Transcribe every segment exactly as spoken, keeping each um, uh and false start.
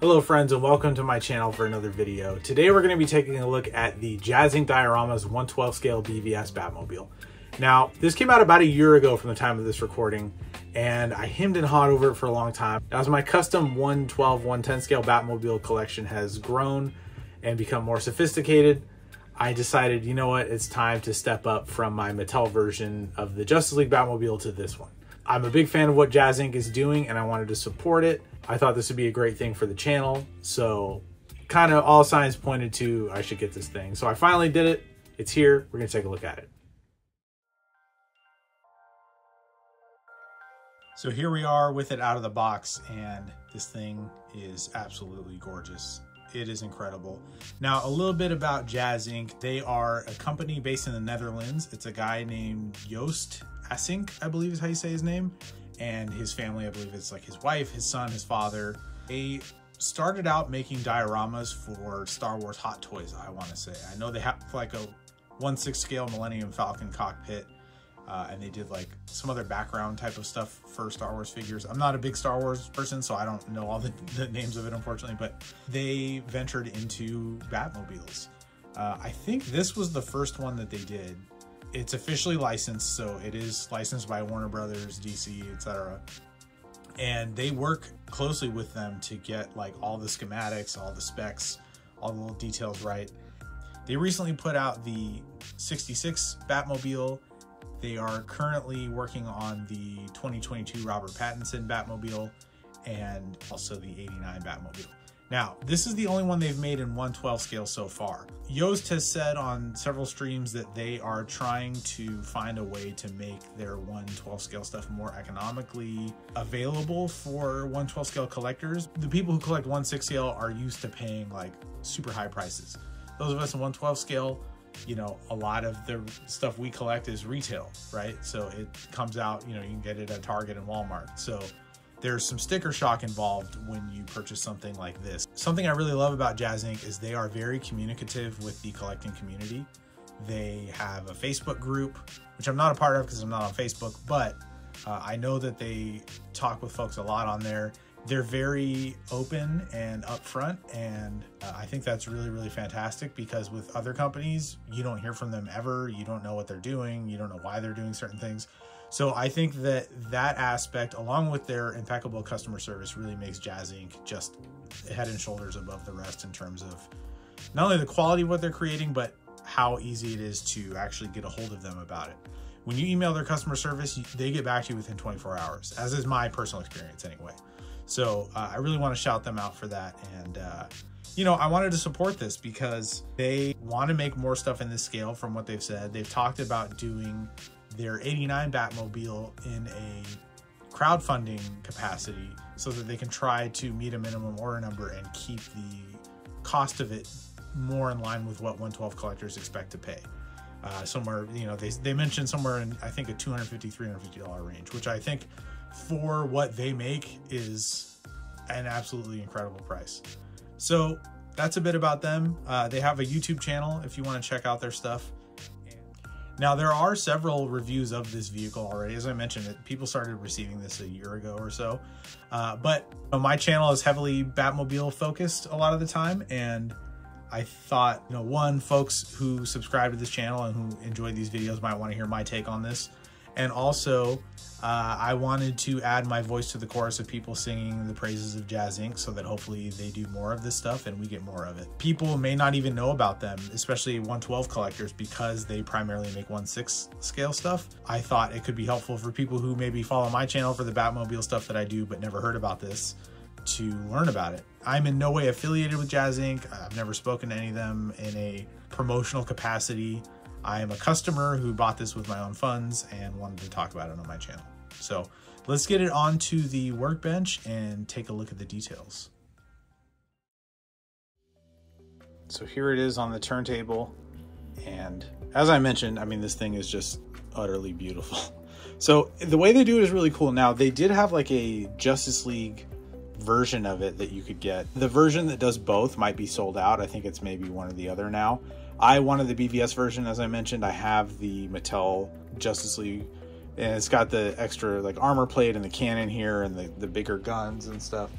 Hello friends and welcome to my channel for another video. Today we're going to be taking a look at the Jazzinc Diorama's one twelfth scale B V S Batmobile. Now this came out about a year ago from the time of this recording and I hemmed and hawed over it for a long time. As my custom one twelve, one ten scale Batmobile collection has grown and become more sophisticated, I decided, you know what, it's time to step up from my Mattel version of the Justice League Batmobile to this one. I'm a big fan of what Jazzinc is doing and I wanted to support it. I thought this would be a great thing for the channel. So kind of all signs pointed to I should get this thing. So I finally did it. It's here. We're going to take a look at it. So here we are with it out of the box and this thing is absolutely gorgeous. It is incredible. Now, a little bit about Jazzinc. They are a company based in the Netherlands. It's a guy named Joost Asink, I believe is how you say his name, and his family, I believe it's like his wife, his son, his father. They started out making dioramas for Star Wars Hot Toys, I want to say. I know they have like a one sixth scale Millennium Falcon cockpit, uh, and they did like some other background type of stuff for Star Wars figures. I'm not a big Star Wars person, so I don't know all the, the names of it, unfortunately, but they ventured into Batmobiles. Uh, I think this was the first one that they did. It's officially licensed, so it is licensed by Warner Brothers, D C, et cetera. And they work closely with them to get like all the schematics, all the specs, all the little details right. They recently put out the sixty-six Batmobile. They are currently working on the twenty twenty-two Robert Pattinson Batmobile and also the eighty-nine Batmobile. Now, this is the only one they've made in one twelfth scale so far. Joost has said on several streams that they are trying to find a way to make their one twelfth scale stuff more economically available for one twelfth scale collectors. The people who collect one sixth scale are used to paying like super high prices. Those of us in one twelfth scale, you know, a lot of the stuff we collect is retail, right? So it comes out, you know, you can get it at Target and Walmart. So there's some sticker shock involved when you purchase something like this. Something I really love about Jazzinc is they are very communicative with the collecting community. They have a Facebook group, which I'm not a part of because I'm not on Facebook, but uh, I know that they talk with folks a lot on there. They're very open and upfront, and uh, I think that's really, really fantastic because with other companies, you don't hear from them ever. You don't know what they're doing. You don't know why they're doing certain things. So I think that that aspect, along with their impeccable customer service, really makes Jazzinc just head and shoulders above the rest in terms of not only the quality of what they're creating, but how easy it is to actually get a hold of them about it. When you email their customer service, they get back to you within twenty-four hours, as is my personal experience anyway. So uh, I really want to shout them out for that. And, uh, you know, I wanted to support this because they want to make more stuff in this scale from what they've said. They've talked about doing their eighty-nine Batmobile in a crowdfunding capacity so that they can try to meet a minimum order number and keep the cost of it more in line with what one twelve collectors expect to pay. Uh, somewhere, you know, they, they mentioned somewhere in, I think, a two hundred fifty, three hundred fifty dollar range, which I think for what they make is an absolutely incredible price. So that's a bit about them. Uh, they have a YouTube channel if you want to check out their stuff. Now, there are several reviews of this vehicle already. As I mentioned, it, people started receiving this a year ago or so. Uh, but you know, my channel is heavily Batmobile focused a lot of the time. And I thought, you know, one, folks who subscribe to this channel and who enjoy these videos might want to hear my take on this. And also, uh, I wanted to add my voice to the chorus of people singing the praises of Jazzinc so that hopefully they do more of this stuff and we get more of it. People may not even know about them, especially one twelve collectors, because they primarily make one sixth scale stuff. I thought it could be helpful for people who maybe follow my channel for the Batmobile stuff that I do but never heard about this to learn about it. I'm in no way affiliated with Jazzinc. I've never spoken to any of them in a promotional capacity. I am a customer who bought this with my own funds and wanted to talk about it on my channel. So let's get it onto the workbench and take a look at the details. So here it is on the turntable. And as I mentioned, I mean, this thing is just utterly beautiful. So the way they do it is really cool. Now they did have like a Justice League version of it that you could get. The version that does both might be sold out. I think it's maybe one or the other now. I wanted the B V S version, as I mentioned. I have the Mattel Justice League, and it's got the extra like armor plate and the cannon here and the, the bigger guns and stuff.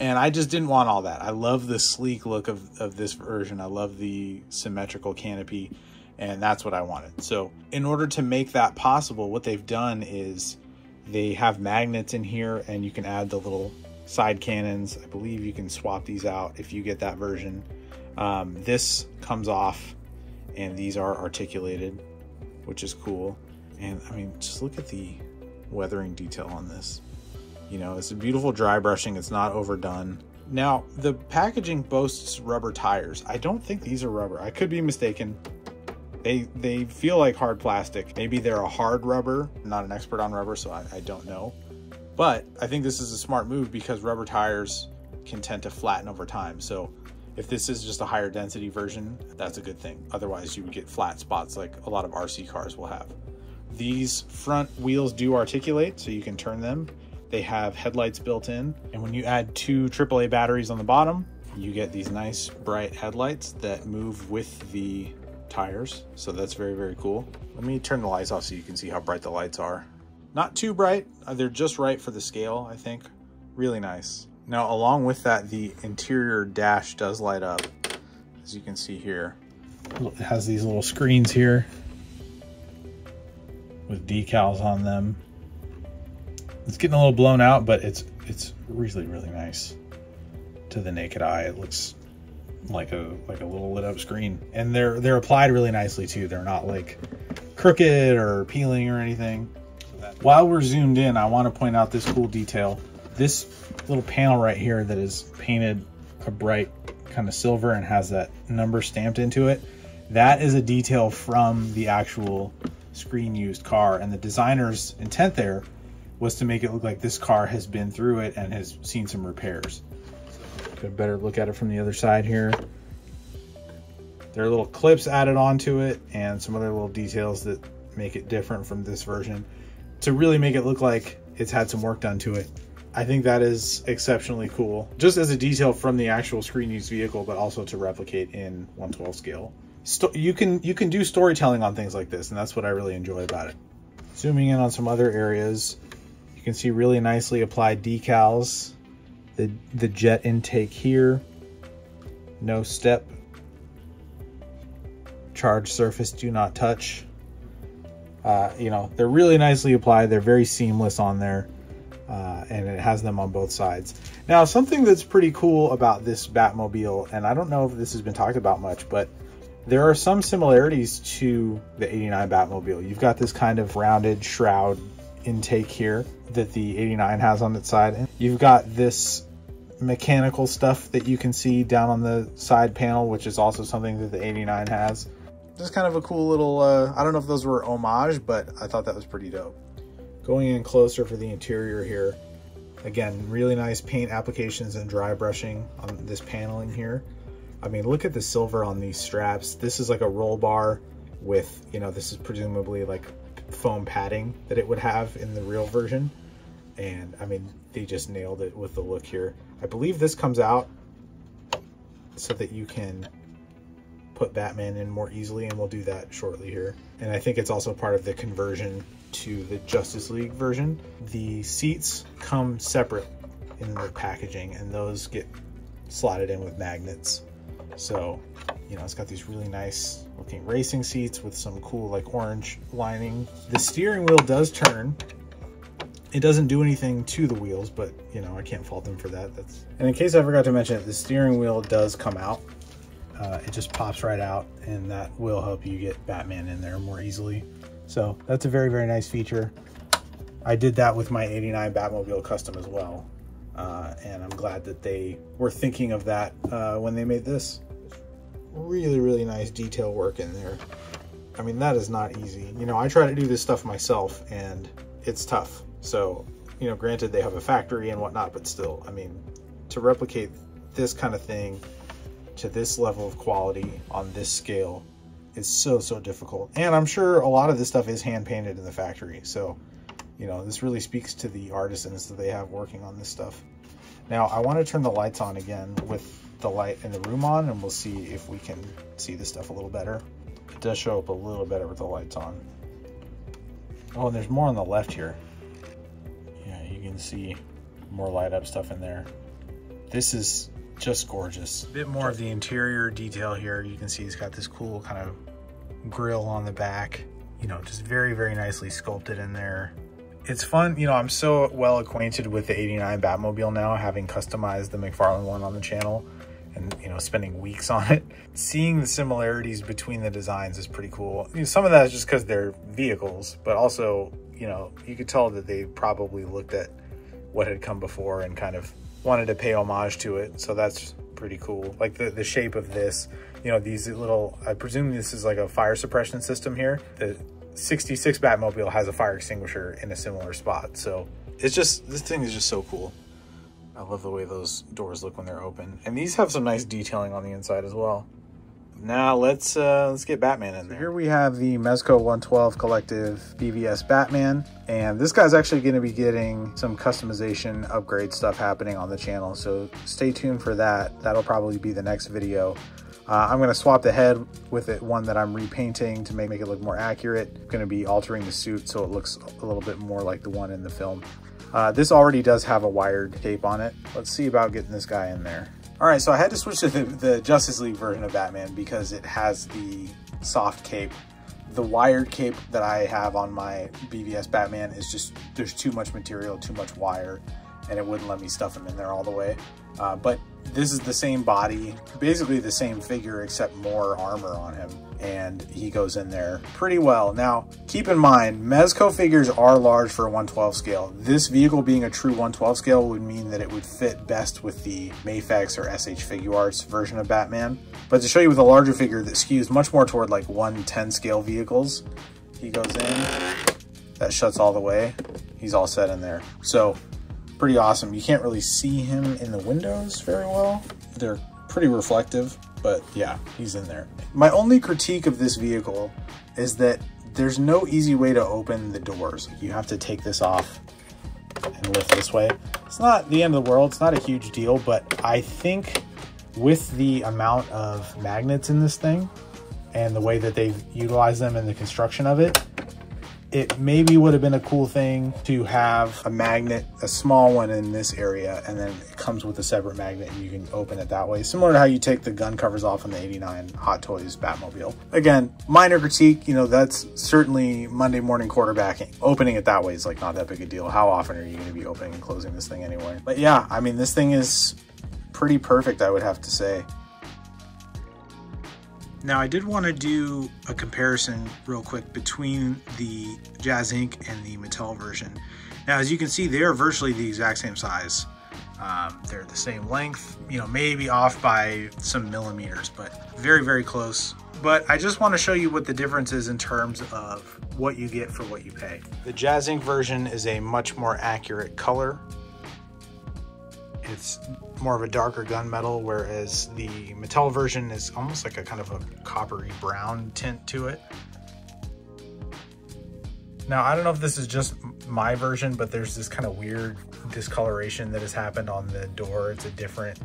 And I just didn't want all that. I love the sleek look of, of this version. I love the symmetrical canopy, and that's what I wanted. So in order to make that possible, what they've done is they have magnets in here, and you can add the little side cannons. I believe you can swap these out if you get that version. Um, this comes off, and these are articulated, which is cool. And I mean, just look at the weathering detail on this. You know, it's a beautiful dry brushing. It's not overdone. Now, the packaging boasts rubber tires. I don't think these are rubber. I could be mistaken. They they feel like hard plastic. Maybe they're a hard rubber. I'm not an expert on rubber, so I, I don't know. But I think this is a smart move because rubber tires can tend to flatten over time. So if this is just a higher density version, that's a good thing. Otherwise, you would get flat spots like a lot of R C cars will have. These front wheels do articulate, so you can turn them. They have headlights built in, and when you add two triple A batteries on the bottom, you get these nice bright headlights that move with the tires. So that's very, very cool. Let me turn the lights off so you can see how bright the lights are. Not too bright. They're just right for the scale, I think. Really nice. Now, along with that, the interior dash does light up, as you can see here. It has these little screens here with decals on them. It's getting a little blown out, but it's it's really, really nice to the naked eye. It looks like a like a little lit up screen, and they're they're applied really nicely too. They're not like crooked or peeling or anything. While we're zoomed in, I want to point out this cool detail. This little panel right here that is painted a bright kind of silver and has that number stamped into it. That is a detail from the actual screen used car, and the designer's intent there was to make it look like this car has been through it and has seen some repairs. Get a better look at it from the other side here. There are little clips added onto it and some other little details that make it different from this version to really make it look like it's had some work done to it. I think that is exceptionally cool, just as a detail from the actual screen used vehicle, but also to replicate in one twelfth scale. Sto you can you can do storytelling on things like this, and that's what I really enjoy about it. Zooming in on some other areas, you can see really nicely applied decals. The, the jet intake here, no step, charge surface, do not touch. Uh, you know, they're really nicely applied. They're very seamless on there, uh, and it has them on both sides. Now, something that's pretty cool about this Batmobile, and I don't know if this has been talked about much, but there are some similarities to the eighty-nine Batmobile. You've got this kind of rounded shroud intake here that the eighty-nine has on its side, and you've got this mechanical stuff that you can see down on the side panel, which is also something that the eighty-nine has. Just kind of a cool little uh I don't know if those were homage, but I thought that was pretty dope. Going in closer for the interior here, again, really nice paint applications and dry brushing on this paneling here. I mean, look at the silver on these straps. This is like a roll bar with, you know, this is presumably like foam padding that it would have in the real version, and I mean, they just nailed it with the look here. I believe this comes out so that you can put Batman in more easily, and we'll do that shortly here. And I think it's also part of the conversion to the Justice League version. The seats come separate in the packaging, and those get slotted in with magnets. So, you know, it's got these really nice looking racing seats with some cool like orange lining. The steering wheel does turn. It doesn't do anything to the wheels, but you know, I can't fault them for that. That's, and in case I forgot to mention it, the steering wheel does come out. Uh, it just pops right out, and that will help you get Batman in there more easily. So that's a very, very nice feature. I did that with my eighty-nine Batmobile Custom as well. Uh, and I'm glad that they were thinking of that uh, when they made this. Really, really nice detail work in there. I mean, that is not easy. You know, I try to do this stuff myself, and it's tough. So, you know, granted they have a factory and whatnot, but still, I mean, to replicate this kind of thing to this level of quality on this scale is so, so difficult. And I'm sure a lot of this stuff is hand painted in the factory. So, you know, this really speaks to the artisans that they have working on this stuff. Now, I want to turn the lights on again with the light in the room on, and we'll see if we can see this stuff a little better. It does show up a little better with the lights on. Oh, and there's more on the left here. Yeah, you can see more light up stuff in there. This is just gorgeous. A bit more of the interior detail here. You can see it's got this cool kind of grill on the back, you know, just very, very nicely sculpted in there. It's fun, you know, I'm so well acquainted with the eighty-nine Batmobile now, having customized the McFarlane one on the channel and, you know, spending weeks on it. Seeing the similarities between the designs is pretty cool. You know, some of that is just because they're vehicles, but also, you know, you could tell that they probably looked at what had come before and kind of wanted to pay homage to it. So that's pretty cool. Like the, the shape of this, you know, these little, I presume this is like a fire suppression system here. The sixty-six Batmobile has a fire extinguisher in a similar spot. So it's just, this thing is just so cool. I love the way those doors look when they're open. And these have some nice detailing on the inside as well. Now let's uh, let's get Batman in there. Here we have the Mezco one twelve Collective B V S Batman. And this guy's actually gonna be getting some customization upgrade stuff happening on the channel. So stay tuned for that. That'll probably be the next video. Uh, I'm gonna swap the head with it, one that I'm repainting to make, make it look more accurate. I'm gonna be altering the suit so it looks a little bit more like the one in the film. Uh, this already does have a wired tape on it. Let's see about getting this guy in there. All right, so I had to switch to the, the Justice League version of Batman because it has the soft cape. The wired cape that I have on my B V S Batman is just, there's too much material, too much wire, and it wouldn't let me stuff him in there all the way. Uh, but this is the same body, basically the same figure except more armor on him, and he goes in there pretty well. Now, keep in mind, Mezco figures are large for a one twelfth scale. This vehicle being a true one twelfth scale would mean that it would fit best with the Mafex or S H Figuarts version of Batman. But to show you with a larger figure that skews much more toward like one ten scale vehicles, he goes in, that shuts all the way, he's all set in there. So pretty awesome. You can't really see him in the windows very well. They're pretty reflective. But yeah, he's in there. My only critique of this vehicle is that there's no easy way to open the doors. You have to take this off and lift this way. It's not the end of the world. It's not a huge deal, but I think with the amount of magnets in this thing and the way that they've utilized them in the construction of it, it maybe would have been a cool thing to have a magnet, a small one in this area, and then it comes with a separate magnet and you can open it that way. Similar to how you take the gun covers off on the eighty-nine Hot Toys Batmobile. Again, minor critique, you know, that's certainly Monday morning quarterbacking. Opening it that way is like not that big a deal. How often are you gonna be opening and closing this thing anyway? But yeah, I mean, this thing is pretty perfect, I would have to say. Now I did want to do a comparison real quick between the Jazzinc and the Mattel version. Now, as you can see, they are virtually the exact same size. Um, they're the same length, you know, maybe off by some millimeters, but very, very close. But I just want to show you what the difference is in terms of what you get for what you pay. The Jazzinc version is a much more accurate color. It's more of a darker gunmetal, whereas the Mattel version is almost like a kind of a coppery brown tint to it. Now, I don't know if this is just my version, but there's this kind of weird discoloration that has happened on the door. It's a different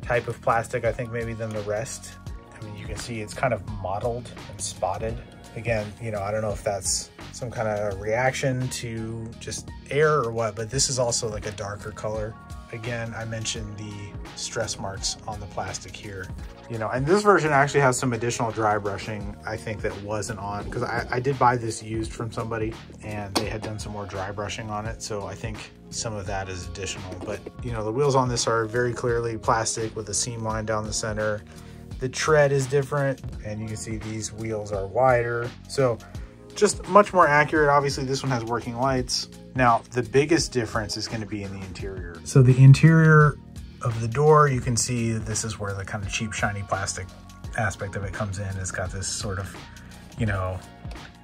type of plastic, I think, maybe than the rest. I mean, you can see it's kind of mottled and spotted. Again, you know, I don't know if that's some kind of reaction to just air or what, but this is also like a darker color. Again, I mentioned the stress marks on the plastic here. You know, and this version actually has some additional dry brushing, I think, that wasn't on, because I, I did buy this used from somebody and they had done some more dry brushing on it. So I think some of that is additional, but you know, the wheels on this are very clearly plastic with a seam line down the center. The tread is different and you can see these wheels are wider. So just much more accurate. Obviously this one has working lights. Now, the biggest difference is going to be in the interior. So the interior of the door, you can see this is where the kind of cheap, shiny plastic aspect of it comes in. It's got this sort of, you know,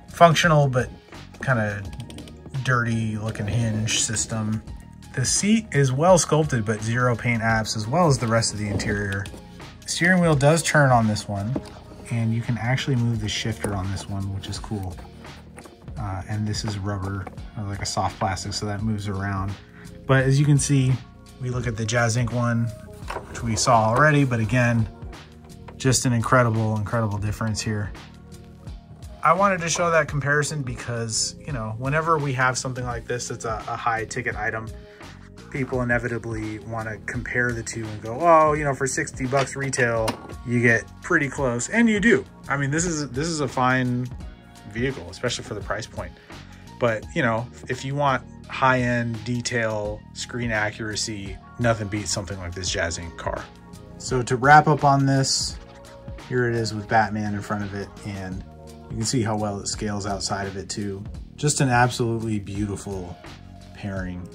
functional but kind of dirty looking hinge system. The seat is well sculpted, but zero paint apps, as well as the rest of the interior. The steering wheel does turn on this one, and you can actually move the shifter on this one, which is cool. Uh, and this is rubber, or like a soft plastic, so that moves around. But as you can see, we look at the Jazzinc one, which we saw already, but again, just an incredible, incredible difference here. I wanted to show that comparison because, you know, whenever we have something like this, it's a, a high ticket item, people inevitably want to compare the two and go, oh, you know, for sixty bucks retail, you get pretty close. And you do. I mean, this is, this is a fine vehicle, especially for the price point. But, you know, if you want high-end detail, screen accuracy, nothing beats something like this Jazzinc car. So to wrap up on this, here it is with Batman in front of it, and you can see how well it scales outside of it too. Just an absolutely beautiful pairing,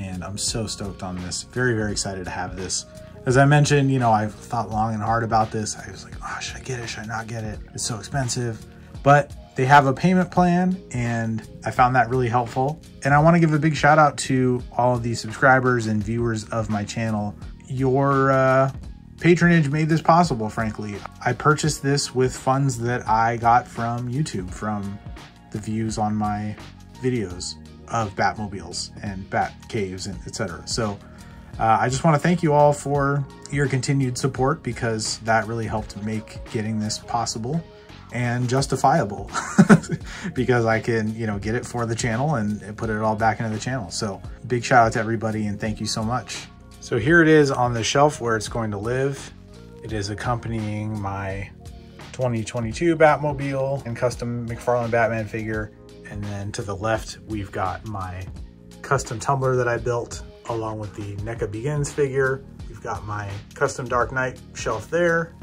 and I'm so stoked on this. Very, very excited to have this. As I mentioned, you know, I've thought long and hard about this. I was like, oh, should I get it? Should I not get it? It's so expensive. But they have a payment plan, and I found that really helpful. And I want to give a big shout out to all of the subscribers and viewers of my channel. Your uh, patronage made this possible, frankly. I purchased this with funds that I got from YouTube, from the views on my videos of Batmobiles and Bat Caves and et cetera. So uh, I just want to thank you all for your continued support, because that really helped make getting this possible and justifiable because I can, you know, get it for the channel and put it all back into the channel. So big shout out to everybody, and thank you so much. So here it is on the shelf where it's going to live. It is accompanying my twenty twenty-two Batmobile and custom McFarlane Batman figure. And then to the left, we've got my custom tumbler that I built along with the NECA Begins figure. We've got my custom Dark Knight shelf there.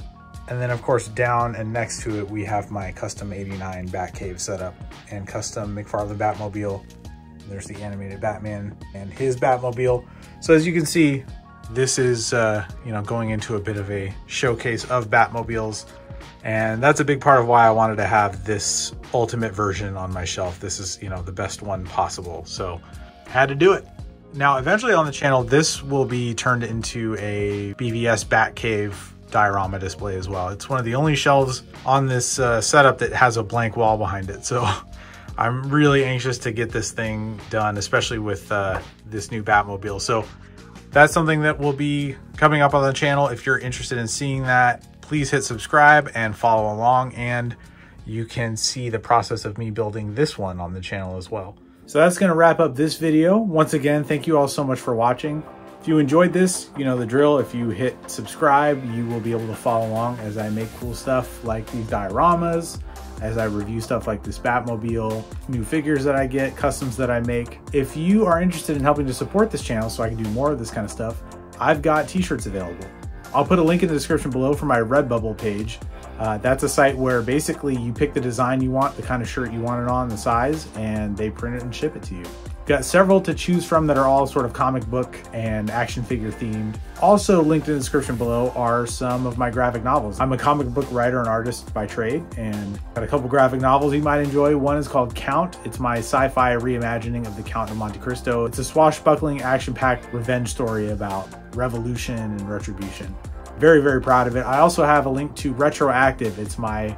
And then of course down and next to it, we have my custom eighty-nine Batcave setup and custom McFarlane Batmobile. There's the animated Batman and his Batmobile. So as you can see, this is uh, you know, going into a bit of a showcase of Batmobiles. And that's a big part of why I wanted to have this ultimate version on my shelf. This is, you know, the best one possible. So had to do it. Now, eventually on the channel, this will be turned into a B V S Batcave diorama display as well. It's one of the only shelves on this uh, setup that has a blank wall behind it. So I'm really anxious to get this thing done, especially with uh, this new Batmobile. So that's something that will be coming up on the channel. If you're interested in seeing that, please hit subscribe and follow along, and you can see the process of me building this one on the channel as well. So that's going to wrap up this video. Once again, thank you all so much for watching. If you enjoyed this, you know the drill. If you hit subscribe, you will be able to follow along as I make cool stuff like these dioramas, as I review stuff like this Batmobile, new figures that I get, customs that I make. If you are interested in helping to support this channel so I can do more of this kind of stuff, I've got t-shirts available. I'll put a link in the description below for my Redbubble page. Uh, that's a site where basically you pick the design you want, the kind of shirt you want it on, the size, and they print it and ship it to you. Got several to choose from that are all sort of comic book and action figure themed. Also linked in the description below are some of my graphic novels. I'm a comic book writer and artist by trade, and got a couple graphic novels you might enjoy. One is called Count. It's my sci-fi reimagining of the Count of Monte Cristo. It's a swashbuckling, action-packed revenge story about revolution and retribution. Very, very proud of it. I also have a link to Retroactive. It's my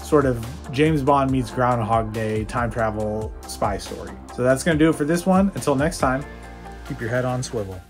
sort of James Bond meets Groundhog Day time travel spy story. So that's going to do it for this one. Until next time, keep your head on swivel.